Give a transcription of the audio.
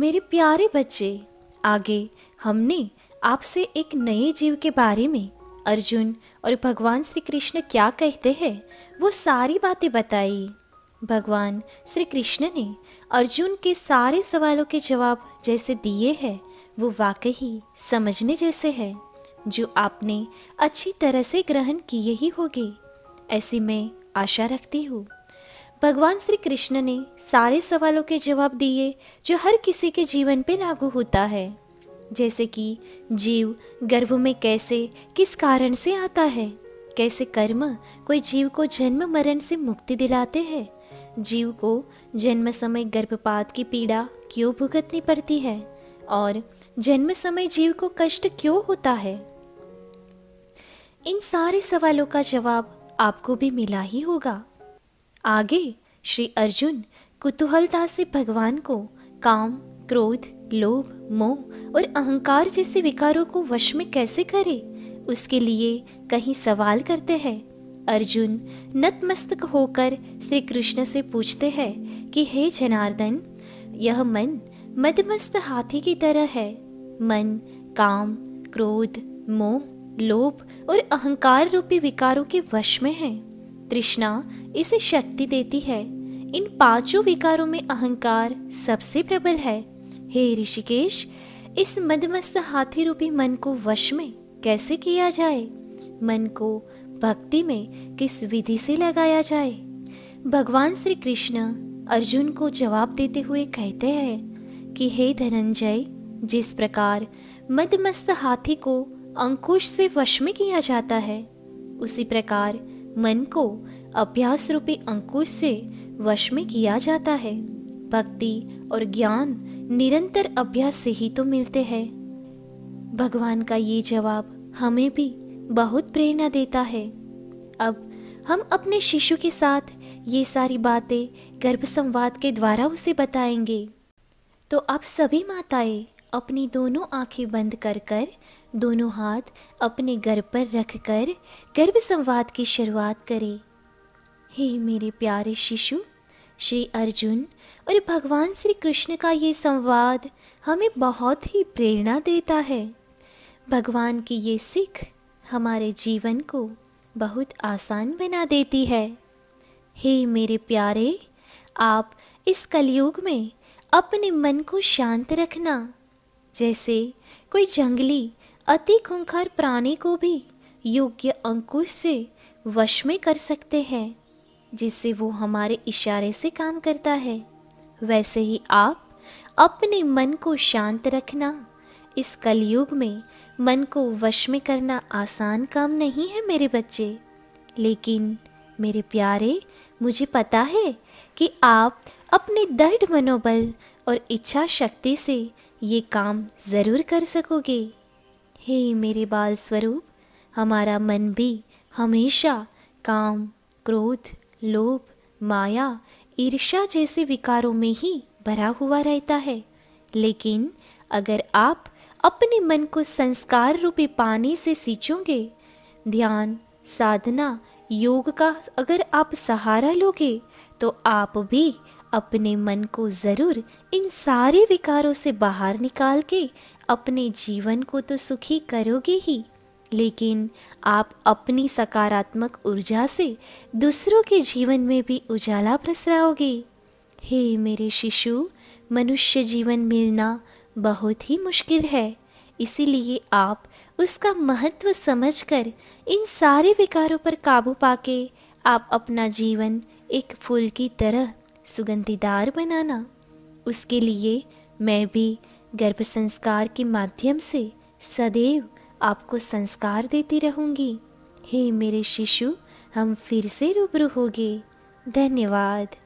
मेरे प्यारे बच्चे, आगे हमने आपसे एक नए जीव के बारे में अर्जुन और भगवान श्री कृष्ण क्या कहते हैं वो सारी बातें बताई। भगवान श्री कृष्ण ने अर्जुन के सारे सवालों के जवाब जैसे दिए हैं वो वाकई ही समझने जैसे हैं, जो आपने अच्छी तरह से ग्रहण किए ही होंगे, ऐसी मैं आशा रखती हूँ। भगवान श्री कृष्ण ने सारे सवालों के जवाब दिए जो हर किसी के जीवन पे लागू होता है, जैसे कि जीव गर्भ में कैसे किस कारण से आता है, कैसे कर्म कोई जीव को जन्म मरण से मुक्ति दिलाते हैं, जीव को जन्म समय गर्भपात की पीड़ा क्यों भुगतनी पड़ती है और जन्म समय जीव को कष्ट क्यों होता है। इन सारे सवालों का जवाब आपको भी मिला ही होगा। आगे श्री अर्जुन कुतूहलता से भगवान को काम, क्रोध, लोभ, मोह और अहंकार जैसे विकारों को वश में कैसे करे उसके लिए कहीं सवाल करते हैं। अर्जुन नतमस्तक होकर श्री कृष्ण से पूछते हैं कि हे जनार्दन, यह मन मदमस्त हाथी की तरह है। मन काम, क्रोध, मोह, लोभ और अहंकार रूपी विकारों के वश में है। तृष्णा इसे शक्ति देती है। इन पांचों विकारों में अहंकार सबसे प्रबल है। हे ऋषिकेश, इस मदमस्त हाथी रूपी मन को वश में कैसे किया जाए? मन को भक्ति में किस विधि से लगाया जाए? भगवान श्री कृष्ण अर्जुन को जवाब देते हुए कहते हैं कि हे धनंजय, जिस प्रकार मदमस्त हाथी को अंकुश से वश में किया जाता है, उसी प्रकार मन को अभ्यास रूपी अंकुश से वश में किया जाता है। भक्ति और ज्ञान निरंतर अभ्यास से ही तो मिलते हैं। भगवान का ये जवाब हमें भी बहुत प्रेरणा देता है। अब हम अपने शिशु के साथ ये सारी बातें गर्भ संवाद के द्वारा उसे बताएंगे। तो आप सभी माताएं अपनी दोनों आंखें बंद कर कर, दोनों हाथ अपने गर्भ पर रख कर गर्भ संवाद की शुरुआत करें। हे मेरे प्यारे शिशु, श्री अर्जुन और भगवान श्री कृष्ण का ये संवाद हमें बहुत ही प्रेरणा देता है। भगवान की ये सीख हमारे जीवन को बहुत आसान बना देती है। हे मेरे प्यारे, आप इस कलयुग में अपने मन को शांत रखना। जैसे कोई जंगली अति खूंखार प्राणी को भी योग्य अंकुश से वश में कर सकते हैं, जिससे वो हमारे इशारे से काम करता है, वैसे ही आप अपने मन को शांत रखना। इस कलयुग में मन को वश में करना आसान काम नहीं है मेरे बच्चे। लेकिन मेरे प्यारे, मुझे पता है कि आप अपने दृढ़ मनोबल और इच्छा शक्ति से ये काम ज़रूर कर सकोगे। हे मेरे बाल स्वरूप, हमारा मन भी हमेशा काम, क्रोध, लोभ, माया, ईर्ष्या जैसे विकारों में ही भरा हुआ रहता है। लेकिन अगर आप अपने मन को संस्कार रूपी पानी से सींचोगे, ध्यान, साधना, योग का अगर आप सहारा लोगे, तो आप भी अपने मन को ज़रूर इन सारे विकारों से बाहर निकाल के अपने जीवन को तो सुखी करोगे ही, लेकिन आप अपनी सकारात्मक ऊर्जा से दूसरों के जीवन में भी उजाला बरसाओगे। हे मेरे शिशु, मनुष्य जीवन मिलना बहुत ही मुश्किल है, इसीलिए आप उसका महत्व समझकर इन सारे विकारों पर काबू पाके आप अपना जीवन एक फूल की तरह सुगंधीदार बनाना। उसके लिए मैं भी गर्भ संस्कार के माध्यम से सदैव आपको संस्कार देती रहूँगी। हे मेरे शिशु, हम फिर से रूबरू होंगे। धन्यवाद।